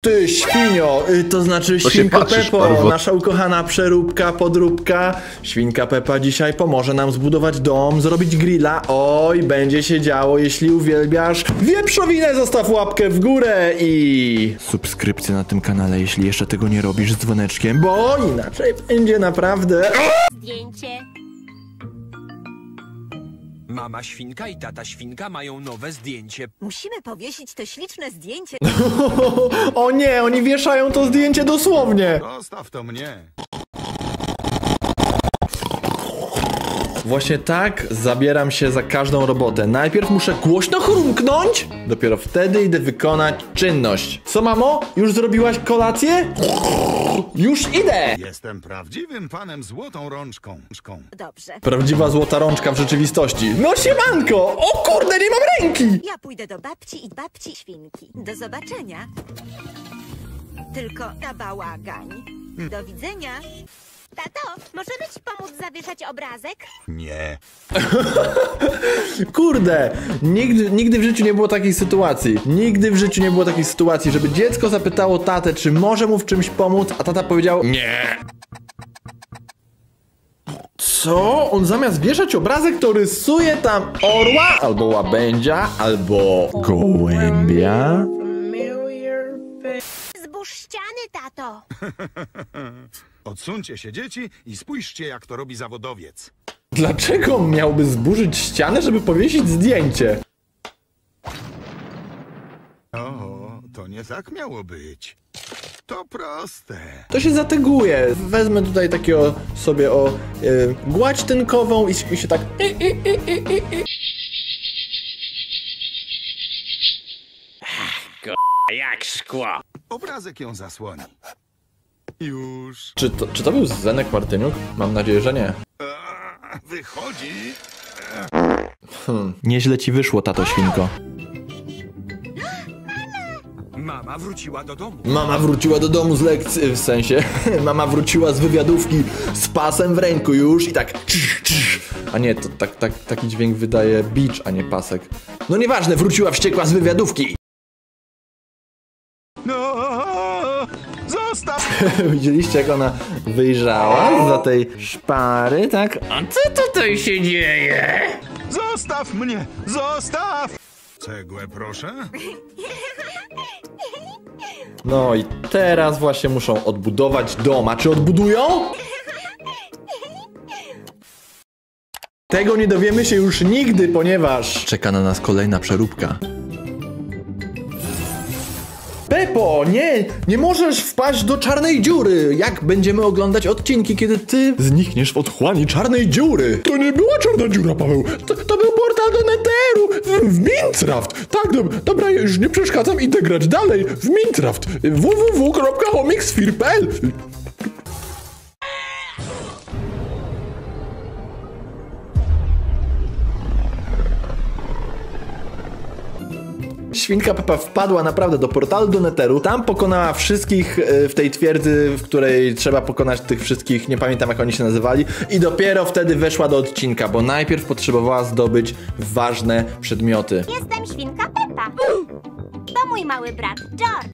Ty świnio, to znaczy Świnko Peppo, nasza ukochana przeróbka, podróbka. Świnka Peppa dzisiaj pomoże nam zbudować dom, zrobić grilla. Oj, będzie się działo, jeśli uwielbiasz wieprzowinę, zostaw łapkę w górę i subskrypcję na tym kanale, jeśli jeszcze tego nie robisz, z dzwoneczkiem, bo inaczej będzie naprawdę... Zdjęcie. Mama świnka i tata świnka mają nowe zdjęcie. Musimy powiesić to śliczne zdjęcie. O nie, oni wieszają to zdjęcie dosłownie. Zostaw to mnie. Właśnie tak zabieram się za każdą robotę. Najpierw muszę głośno chrumknąć, dopiero wtedy idę wykonać czynność. Co, mamo? Już zrobiłaś kolację? Już idę! Jestem prawdziwym panem złotą rączką. Dobrze. Prawdziwa złota rączka w rzeczywistości. No siemanko! O kurde, nie mam ręki! Ja pójdę do babci i babci świnki. Do zobaczenia. Tylko na bałagań. Do widzenia. Tato, możemy ci pomóc zawieszać obrazek? Nie. Kurde, nigdy w życiu nie było takiej sytuacji. Nigdy w życiu nie było takiej sytuacji, żeby dziecko zapytało tatę, czy może mu w czymś pomóc, a tata powiedział nie. Co? On zamiast wieszać obrazek, to rysuje tam orła, albo łabędzia, albo gołębia. Zbóż ściany, tato. Odsuńcie się, dzieci, i spójrzcie, jak to robi zawodowiec. Dlaczego miałby zburzyć ścianę, żeby powiesić zdjęcie? O, to nie tak miało być. To proste. To się zateguje. Wezmę tutaj takiego sobie gładź tynkową i się tak... Jak szkło. Obrazek ją zasłoni. Już. Czy to był Zenek Martyniuk? Mam nadzieję, że nie. Wychodzi. Nieźle ci wyszło, tato świnko. Mama wróciła do domu. Mama wróciła do domu z lekcji, w sensie. Mama wróciła z wywiadówki z pasem w ręku już i tak. A nie, to taki dźwięk wydaje bicz, a nie pasek. No nieważne, wróciła wściekła z wywiadówki. Widzieliście, jak ona wyjrzała za tej szpary, tak? A co tutaj się dzieje? Zostaw mnie! Zostaw! Cegłę, proszę? No i teraz właśnie muszą odbudować dom. A czy odbudują? Tego nie dowiemy się już nigdy, ponieważ czeka na nas kolejna przeróbka. Peppo, nie możesz wpaść do czarnej dziury. Jak będziemy oglądać odcinki, kiedy ty znikniesz w otchłani czarnej dziury? To nie była czarna dziura, Paweł. To był portal do Netheru w Minecraft. Tak, dobra, już nie przeszkadzam, idę grać dalej w Minecraft. www.chomikswir.pl. Świnka Peppa wpadła naprawdę do portalu do Netheru. Tam pokonała wszystkich w tej twierdzy, w której trzeba pokonać tych wszystkich, nie pamiętam, jak oni się nazywali. I dopiero wtedy weszła do odcinka, bo najpierw potrzebowała zdobyć ważne przedmioty. Jestem Świnka Peppa. To mój mały brat George.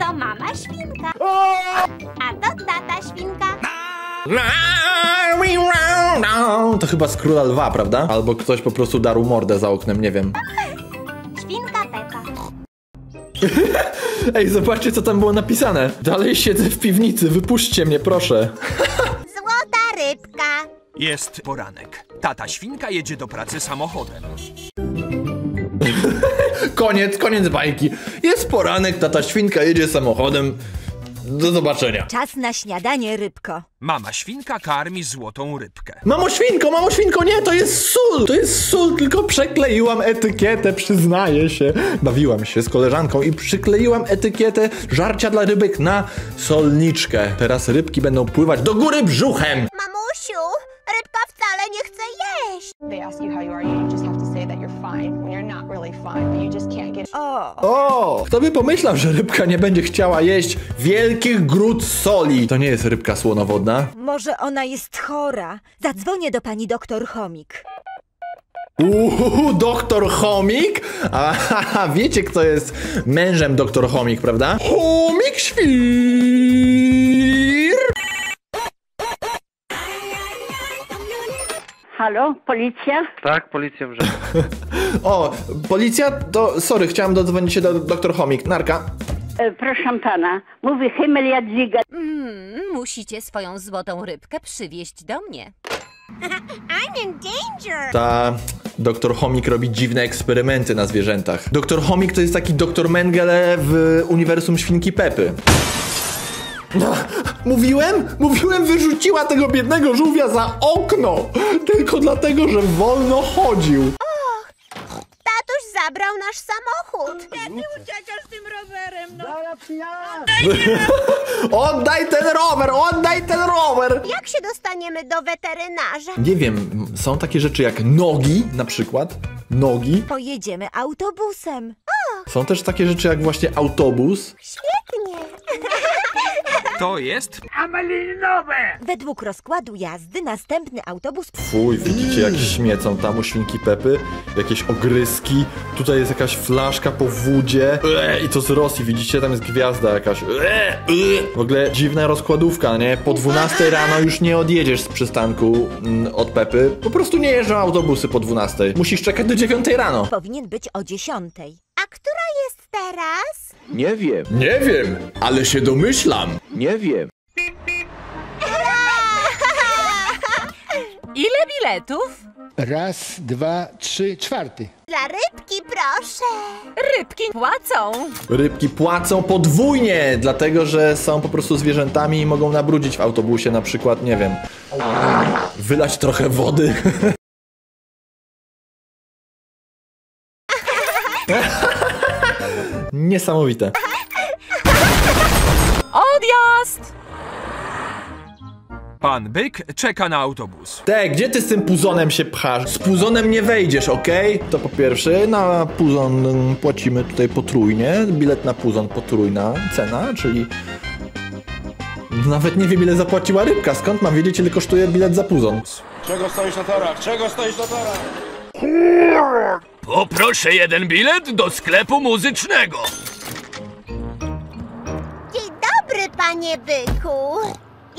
To mama świnka. A to tata świnka. To chyba z Króla Lwa, prawda? Albo ktoś po prostu darł mordę za oknem, nie wiem. Ej, zobaczcie, co tam było napisane. Dalej siedzę w piwnicy, wypuśćcie mnie, proszę. Złota rybka. Jest poranek. Tata świnka jedzie do pracy samochodem. Koniec bajki. Jest poranek, tata świnka jedzie samochodem. Do zobaczenia. Czas na śniadanie, rybko. Mama świnka karmi złotą rybkę. Mamo świnko, nie, to jest sól! To jest sól, tylko przekleiłam etykietę, przyznaję się. Bawiłam się z koleżanką i przykleiłam etykietę żarcia dla rybek na solniczkę. Teraz rybki będą pływać do góry brzuchem. Mamusiu, rybka wcale nie chce jeść. O! Kto by pomyślał, że rybka nie będzie chciała jeść wielkich grud soli? To nie jest rybka słonowodna. Może ona jest chora. Zadzwonię do pani doktor Chomik. Doktor Chomik? A wiecie, kto jest mężem doktor Chomik, prawda? Chomik Świr! Halo, policja? Tak, policja w rzeczy. O, policja? To sorry, chciałam dodzwonić się do doktor Chomik. Narka. Proszę pana, mówi Himmel Jadziga. Musicie swoją złotą rybkę przywieźć do mnie. I'm in danger. Ta doktor Chomik robi dziwne eksperymenty na zwierzętach. Doktor Chomik to jest taki doktor Mengele w uniwersum Świnki Peppy. Mówiłem, wyrzuciła tego biednego żółwia za okno. Tylko dlatego, że wolno chodził. Tatuś zabrał nasz samochód. Tatuś uciekał z tym rowerem, no. Oddaj ten rower! Jak się dostaniemy do weterynarza? Nie wiem, są takie rzeczy jak nogi, na przykład. Nogi. Pojedziemy autobusem. O. Są też takie rzeczy jak właśnie autobus. Świetnie. To jest amalinowe! Według rozkładu jazdy następny autobus... Fuj, widzicie jak śmiecą tam u Świnki Peppy? Jakieś ogryski, tutaj jest jakaś flaszka po wodzie. I to z Rosji, widzicie? Tam jest gwiazda jakaś. W ogóle dziwna rozkładówka, nie? Po 12 rano już nie odjedziesz z przystanku od Peppy. Po prostu nie jeżdżą autobusy po 12. Musisz czekać do 9 rano. Powinien być o 10. A która jest teraz? Nie wiem. Nie wiem, ale się domyślam. Nie wiem. Ile biletów? 1, 2, 3, 4. Dla rybki, proszę. Rybki płacą. Rybki płacą podwójnie, dlatego że są po prostu zwierzętami i mogą nabrudzić w autobusie, na przykład, nie wiem, wylać trochę wody. Niesamowite. Odjazd! Pan Byk czeka na autobus. Te, gdzie ty z tym puzonem się pchasz? Z puzonem nie wejdziesz, okej? To po pierwsze, na puzon płacimy tutaj potrójnie. Bilet na puzon potrójna cena, czyli... Nawet nie wiem, ile zapłaciła rybka. Skąd mam wiedzieć, ile kosztuje bilet za puzon? Czego stoisz na torach? Czego stoisz na torach? Poproszę jeden bilet do sklepu muzycznego. Dzień dobry, panie Byku.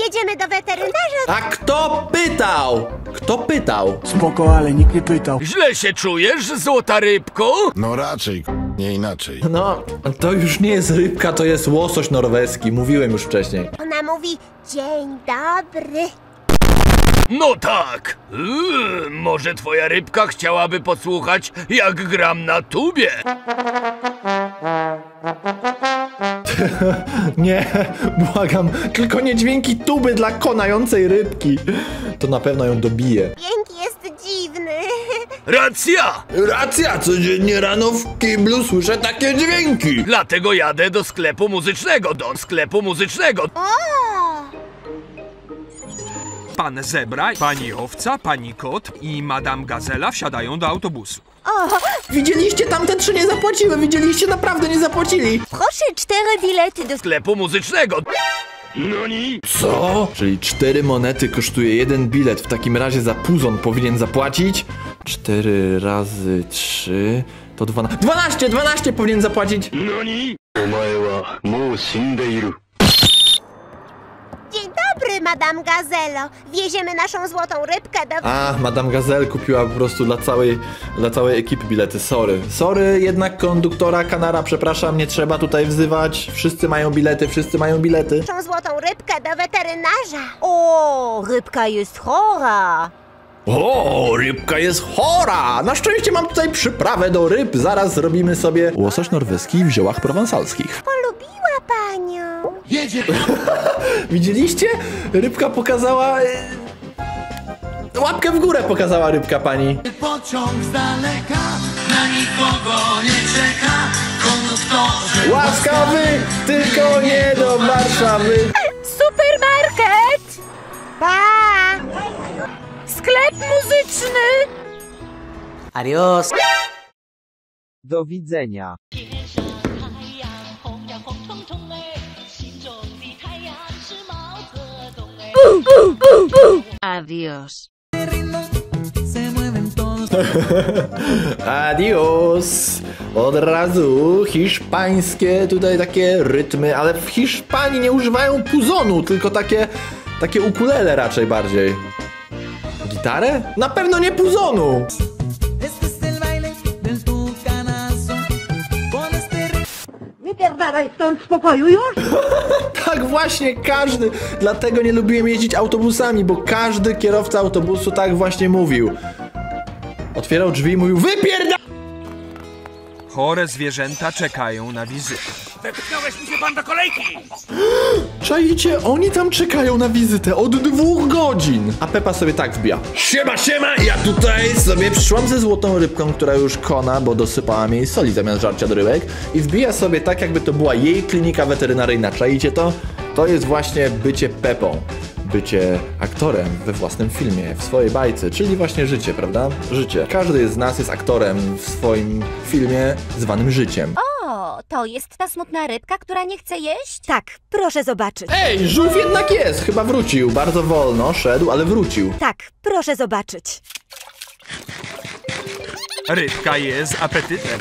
Jedziemy do weterynarza. A kto pytał? Kto pytał? Spoko, ale nikt nie pytał. Źle się czujesz, złota rybko? No raczej, nie inaczej. No, to już nie jest rybka, to jest łosoś norweski. Mówiłem już wcześniej. Ona mówi dzień dobry. No tak! Może twoja rybka chciałaby posłuchać, jak gram na tubie? Nie, błagam, tylko nie dźwięki tuby dla konającej rybki. To na pewno ją dobije. Dźwięk jest dziwny. Racja! Racja, codziennie rano w kiblu słyszę takie dźwięki. Dlatego jadę do sklepu muzycznego, Pan Zebra, pani Owca, pani Kot i Madame Gazela wsiadają do autobusu. Widzieliście? Tamte 3 nie zapłaciły. Widzieliście? Naprawdę nie zapłacili. Proszę 4 bilety do sklepu muzycznego. No nie. Co? Czyli 4 monety kosztuje 1 bilet. W takim razie za puzon powinien zapłacić 4 razy 3 to 12. 12 powinien zapłacić. No nie. Madame Gazelle, wieziemy naszą złotą rybkę do... Madame Gazelle kupiła po prostu dla całej ekipy bilety, sorry. Sorry, jednak konduktora, kanara, przepraszam, nie trzeba tutaj wzywać. Wszyscy mają bilety, Naszą złotą rybkę do weterynarza. O, rybka jest chora. Na szczęście mam tutaj przyprawę do ryb. Zaraz zrobimy sobie łosoś norweski w ziołach prowansalskich. Polubiła panią. Jedzie. Widzieliście? Rybka pokazała... Łapkę w górę pokazała rybka pani. Pociąg z daleka, na nikogo nie czeka. Konduktorzy łaskawy, tylko nie do Warszawy. Supermarket! Pa! Sklep muzyczny! Adios! Do widzenia! Adios! Adios! Od razu hiszpańskie tutaj takie rytmy, ale w Hiszpanii nie używają puzonu, tylko takie ukulele raczej bardziej. Gitarę? Na pewno nie puzonu! Wypierdalaj stąd z pokoju już! Tak właśnie każdy! Dlatego nie lubiłem jeździć autobusami, bo każdy kierowca autobusu tak właśnie mówił. Otwierał drzwi i mówił: wypierdalaj! Chore zwierzęta czekają na wizytę. Wepchnąłeś mi się pan do kolejki! Czajcie, oni tam czekają na wizytę od 2 godzin! A Peppa sobie tak wbija: siema, siema, ja tutaj sobie przyszłam ze złotą rybką, która już kona, bo dosypała mi soli zamiast żarcia do rybek. I wbija sobie tak, jakby to była jej klinika weterynaryjna. Czajcie to? To jest właśnie bycie Peppą. Bycie aktorem we własnym filmie, w swojej bajce, czyli właśnie życie, prawda? Życie. Każdy z nas jest aktorem w swoim filmie zwanym życiem. O, to jest ta smutna rybka, która nie chce jeść? Tak, proszę zobaczyć. Ej, żółw jednak jest! Chyba wrócił. Bardzo wolno szedł, ale wrócił. Tak, proszę zobaczyć. Rybka je z apetytem.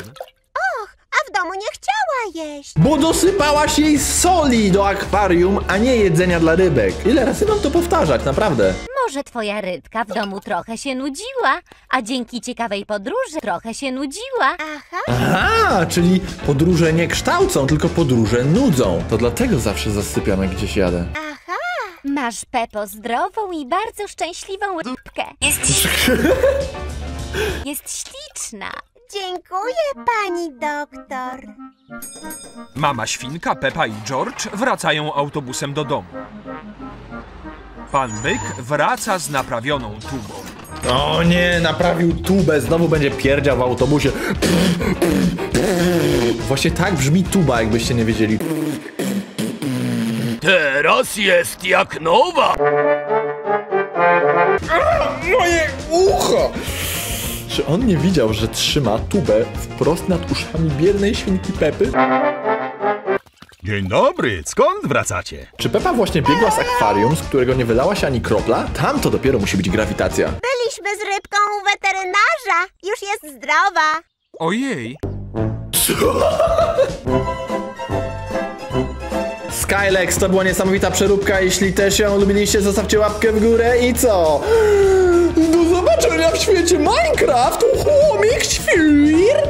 W domu nie chciała jeść. Bo dosypałaś jej soli do akwarium, a nie jedzenia dla rybek. Ile razy mam to powtarzać, naprawdę? Może twoja rybka w domu trochę się nudziła, a dzięki ciekawej podróży trochę się nudziła. Aha, czyli podróże nie kształcą, tylko podróże nudzą. To dlatego zawsze zasypiam, jak gdzieś jadę. Aha. Masz, Peppo, zdrową i bardzo szczęśliwą rybkę. Jest śliczna. Dziękuję, pani doktor. Mama świnka, Peppa i George wracają autobusem do domu. Pan byk wraca z naprawioną tubą. O nie, naprawił tubę, znowu będzie pierdział w autobusie. Właśnie tak brzmi tuba, jakbyście nie wiedzieli. Teraz jest jak nowa. Moje ucho! Czy on nie widział, że trzyma tubę wprost nad uszami biednej świnki Peppy? Dzień dobry, skąd wracacie? Czy Peppa właśnie biegła z akwarium, z którego nie wylała się ani kropla? Tam to dopiero musi być grawitacja. Byliśmy z rybką u weterynarza. Już jest zdrowa. Ojej. Co? Skylex, to była niesamowita przeróbka. Jeśli też ją lubiliście, zostawcie łapkę w górę i co? Do zobaczenia w świecie Minecraft! Chomik Świr!